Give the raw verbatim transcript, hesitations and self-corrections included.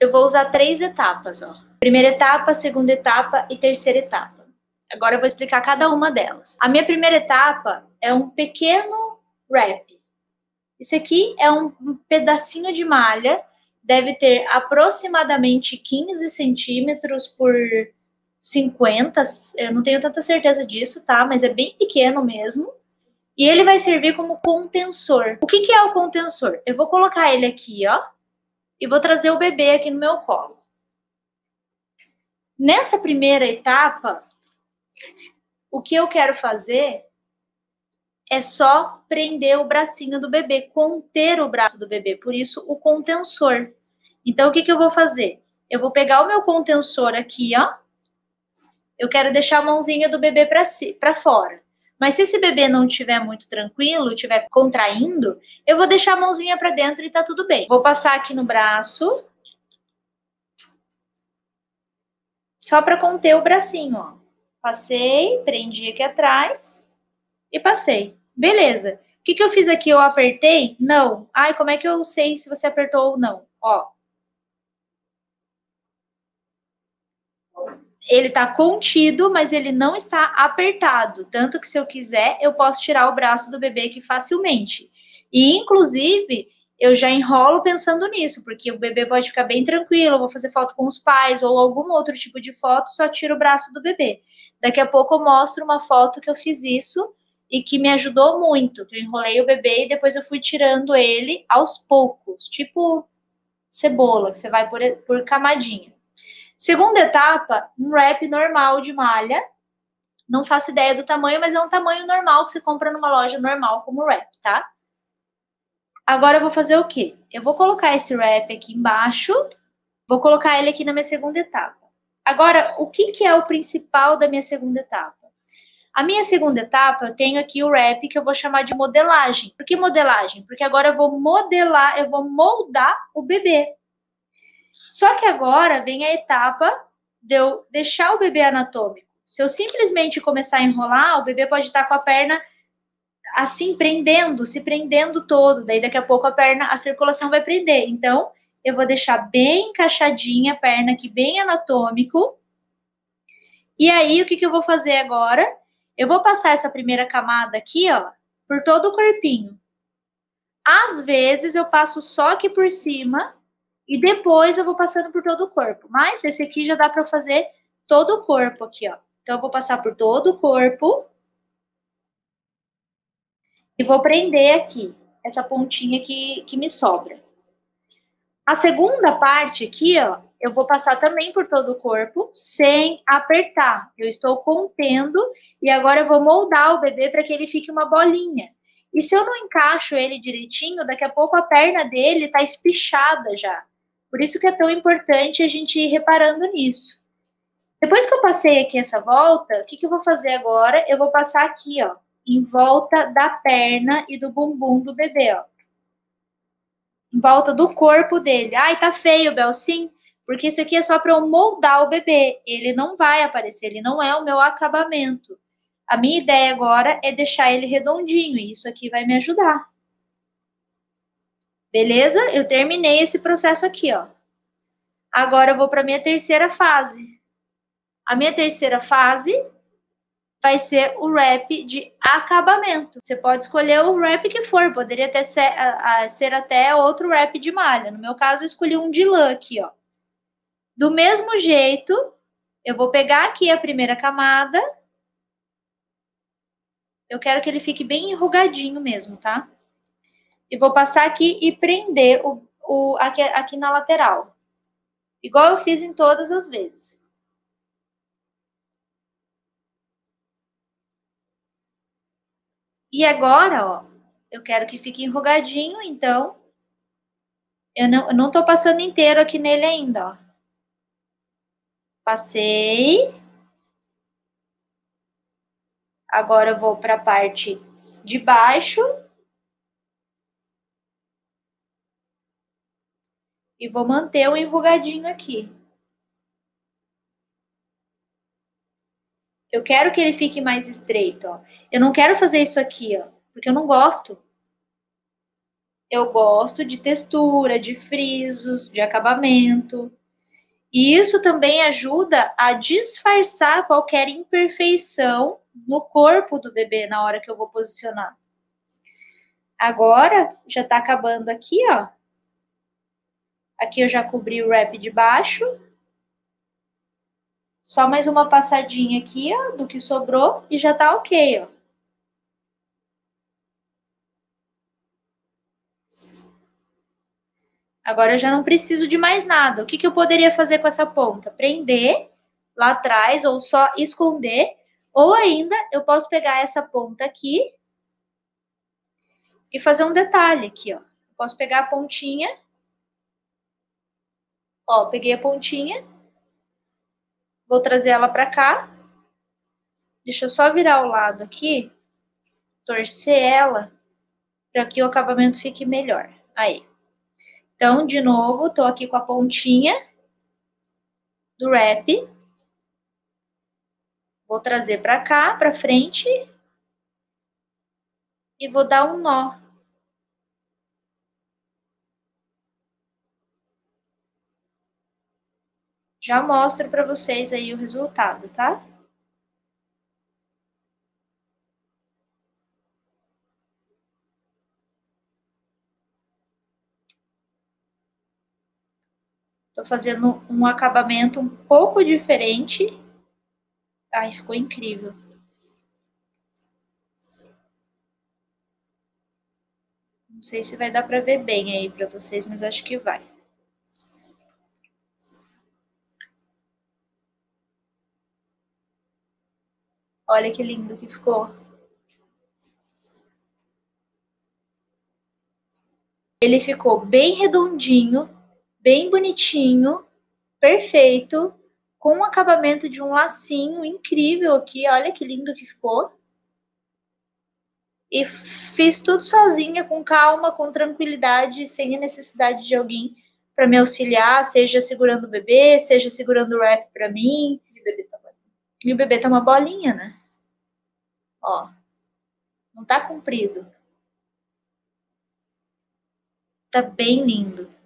Eu vou usar três etapas, ó. Primeira etapa, segunda etapa e terceira etapa. Agora eu vou explicar cada uma delas. A minha primeira etapa é um pequeno wrap. Isso aqui é um pedacinho de malha, deve ter aproximadamente quinze centímetros por cinquenta, eu não tenho tanta certeza disso, tá? Mas é bem pequeno mesmo. E ele vai servir como contensor. O que que é o contensor? Eu vou colocar ele aqui, ó, e vou trazer o bebê aqui no meu colo. Nessa primeira etapa, o que eu quero fazer é só prender o bracinho do bebê, conter o braço do bebê, por isso o contensor. Então, o que que eu vou fazer? Eu vou pegar o meu contensor aqui, ó. Eu quero deixar a mãozinha do bebê pra, si, pra fora. Mas se esse bebê não estiver muito tranquilo, estiver contraindo, eu vou deixar a mãozinha pra dentro e tá tudo bem. Vou passar aqui no braço. Só pra conter o bracinho, ó. Passei, prendi aqui atrás e passei. Beleza. O que que eu fiz aqui? Eu apertei? Não. Ai, como é que eu sei se você apertou ou não? Ó. Ele tá contido, mas ele não está apertado. Tanto que se eu quiser, eu posso tirar o braço do bebê aqui facilmente. E, inclusive, eu já enrolo pensando nisso, porque o bebê pode ficar bem tranquilo, eu vou fazer foto com os pais ou algum outro tipo de foto, só tiro o braço do bebê. Daqui a pouco eu mostro uma foto que eu fiz isso e que me ajudou muito. Eu enrolei o bebê e depois eu fui tirando ele aos poucos, tipo cebola, que você vai por, por camadinha. Segunda etapa, um wrap normal de malha. Não faço ideia do tamanho, mas é um tamanho normal que você compra numa loja normal como wrap, tá? Agora eu vou fazer o quê? Eu vou colocar esse wrap aqui embaixo, vou colocar ele aqui na minha segunda etapa. Agora, o que que é o principal da minha segunda etapa? A minha segunda etapa, eu tenho aqui o wrap que eu vou chamar de modelagem. Por que modelagem? Porque agora eu vou modelar, eu vou moldar o bebê. Só que agora vem a etapa de eu deixar o bebê anatômico. Se eu simplesmente começar a enrolar, o bebê pode estar com a perna assim, prendendo, se prendendo todo. Daí daqui a pouco a perna, a circulação vai prender. Então, eu vou deixar bem encaixadinha a perna aqui, bem anatômico. E aí, o que que eu vou fazer agora? Eu vou passar essa primeira camada aqui, ó, por todo o corpinho. Às vezes, eu passo só aqui por cima. E depois eu vou passando por todo o corpo. Mas esse aqui já dá pra fazer todo o corpo aqui, ó. Então eu vou passar por todo o corpo. E vou prender aqui, essa pontinha que, que me sobra. A segunda parte aqui, ó, eu vou passar também por todo o corpo, sem apertar. Eu estou contendo e agora eu vou moldar o bebê para que ele fique uma bolinha. E se eu não encaixo ele direitinho, daqui a pouco a perna dele tá espichada já. Por isso que é tão importante a gente ir reparando nisso. Depois que eu passei aqui essa volta, o que que eu vou fazer agora? Eu vou passar aqui, ó, em volta da perna e do bumbum do bebê, ó. Em volta do corpo dele. Ai, tá feio, Belcim, porque isso aqui é só pra eu moldar o bebê. Ele não vai aparecer, ele não é o meu acabamento. A minha ideia agora é deixar ele redondinho e isso aqui vai me ajudar. Beleza? Eu terminei esse processo aqui, ó. Agora eu vou para a minha terceira fase. A minha terceira fase vai ser o wrap de acabamento. Você pode escolher o wrap que for, poderia até ser, a, a, ser até outro wrap de malha. No meu caso, eu escolhi um de lã aqui, ó. Do mesmo jeito, eu vou pegar aqui a primeira camada. Eu quero que ele fique bem enrugadinho mesmo, tá? E vou passar aqui e prender o, o, aqui, aqui na lateral. Igual eu fiz em todas as vezes. E agora, ó, eu quero que fique enrugadinho, então... Eu não, eu não tô passando inteiro aqui nele ainda, ó. Passei... Agora eu vou para a parte de baixo. E vou manter o enrugadinho aqui. Eu quero que ele fique mais estreito, ó. Eu não quero fazer isso aqui, ó, porque eu não gosto. eu gosto de textura, de frisos, de acabamento. E isso também ajuda a disfarçar qualquer imperfeição no corpo do bebê na hora que eu vou posicionar. Agora, já tá acabando aqui, ó. Aqui eu já cobri o wrap de baixo. Só mais uma passadinha aqui, ó, do que sobrou e já tá ok, ó. Agora eu já não preciso de mais nada. O que que eu poderia fazer com essa ponta? Prender lá atrás ou só esconder. Ou ainda eu posso pegar essa ponta aqui e fazer um detalhe aqui, ó. Eu posso pegar a pontinha. Ó, peguei a pontinha. Vou trazer ela pra cá. Deixa eu só virar o lado aqui. Torcer ela pra que o acabamento fique melhor. Aí. Então, de novo, tô aqui com a pontinha do wrap. Vou trazer pra cá, pra frente. E vou dar um nó. Já mostro pra vocês aí o resultado, tá? Tô fazendo um acabamento um pouco diferente. Ai, ficou incrível. Não sei se vai dar pra ver bem aí pra vocês, mas acho que vai. Olha que lindo que ficou. Ele ficou bem redondinho, bem bonitinho, perfeito. Com o acabamento de um lacinho incrível aqui, olha que lindo que ficou. E fiz tudo sozinha, com calma, com tranquilidade, sem a necessidade de alguém para me auxiliar, seja segurando o bebê, seja segurando o wrap para mim. E o bebê tá, e o bebê tá uma bolinha, né? Ó, não tá comprido. Tá bem lindo.